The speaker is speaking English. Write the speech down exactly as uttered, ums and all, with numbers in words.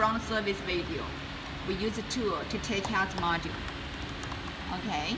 from service video. We use a tool to take out module. Okay.